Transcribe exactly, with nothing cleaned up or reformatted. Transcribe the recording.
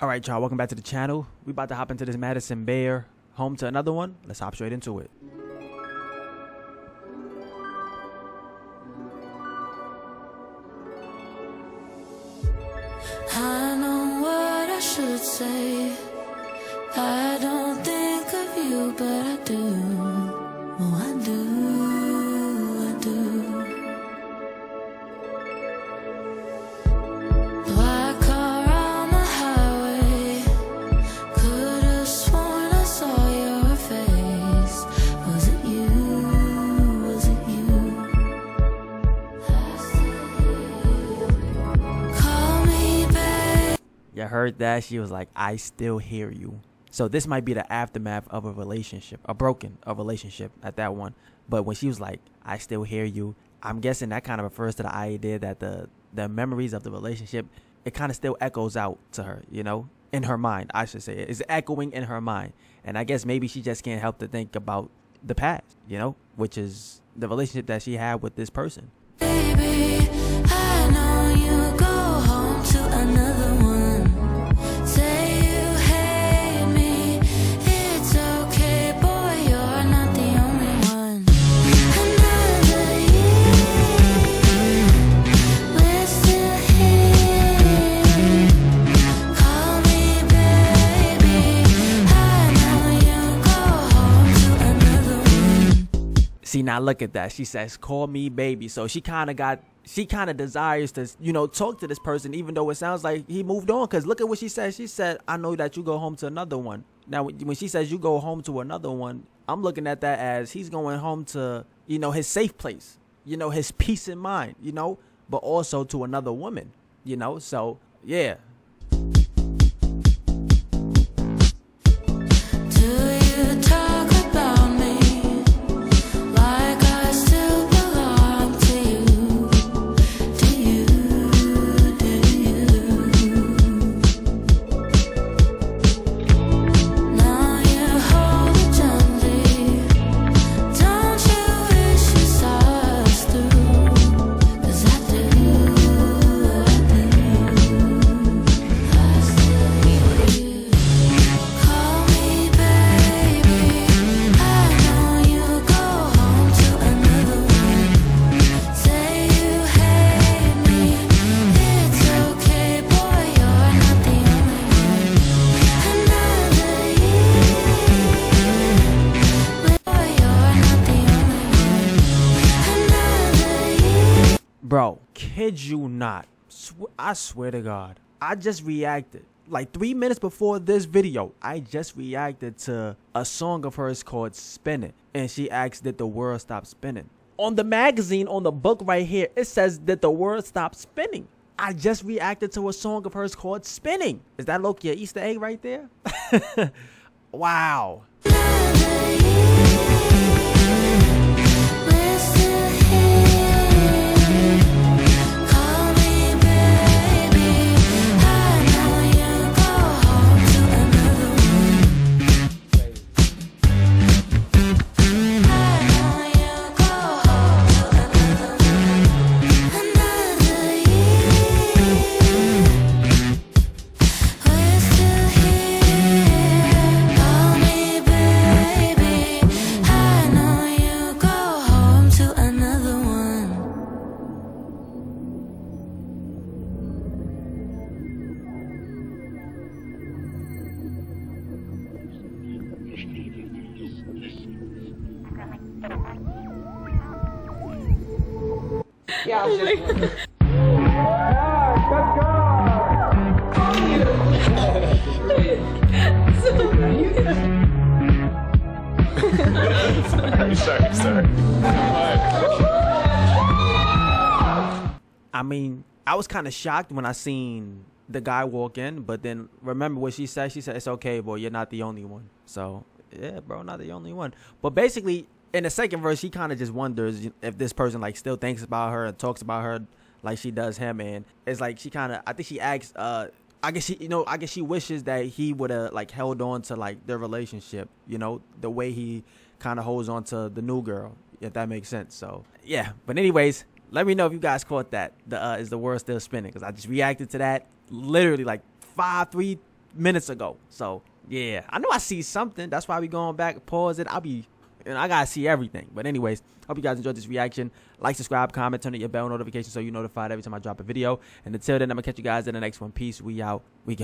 All right, y'all, welcome back to the channel. We about to hop into this Madison Beer, Home to Another One. Let's hop straight into it. I know what I should say. I don't think of you, but I do. Oh, I do, I do. Black car on the highway. Could have sworn I saw your face. Was it you? Was it you? I still call me back. You heard that? She was like, I still hear you. So this might be the aftermath of a relationship, a broken a relationship at that one. But when she was like, I still hear you, I'm guessing that kind of refers to the idea that the, the memories of the relationship, it kind of still echoes out to her, you know, in her mind, I should say. It's echoing in her mind. And I guess maybe she just can't help to think about the past, you know, which is the relationship that she had with this person. Baby, I know you go home to another one. See, now look at that. She says, call me baby. So she kind of got, she kind of desires to, you know, talk to this person, even though it sounds like he moved on. Because look at what she said. She said, I know that you go home to another one. Now, when she says you go home to another one, I'm looking at that as he's going home to, you know, his safe place, you know, his peace in mind, you know, but also to another woman, you know. So, yeah. Bro, kid you not. Sw- I swear to God, I just reacted. Like three minutes before this video, I just reacted to a song of hers called Spin It. And she asked, did the world stop spinning? On the magazine, on the book right here, it says that the world stopped spinning. I just reacted to a song of hers called Spinning. Is that Loki an Easter egg right there? Wow. Yeah, oh my God. sorry, sorry, sorry. I mean, I was kind of shocked when I seen the guy walk in, but then remember what she said. She said, it's okay, boy, you're not the only one. So, yeah, bro, not the only one. But basically, in the second verse, she kind of just wonders if this person, like, still thinks about her and talks about her like she does him. And it's like she kind of, I think she asks, uh, I guess she, you know, I guess she wishes that he would have, like, held on to, like, their relationship, you know, the way he kind of holds on to the new girl, if that makes sense. So, yeah. But anyways, let me know if you guys caught that. The, uh, is the world still spinning? Because I just reacted to that literally, like, five, three, minutes ago. So yeah, I know I see something. That's why we going back, pause it. I'll be, and I gotta see everything. But anyways, hope you guys enjoyed this reaction. Like, subscribe, comment, turn on your bell notification so you're notified every time I drop a video. And until then, I'm gonna catch you guys in the next one. Peace. We out. We go.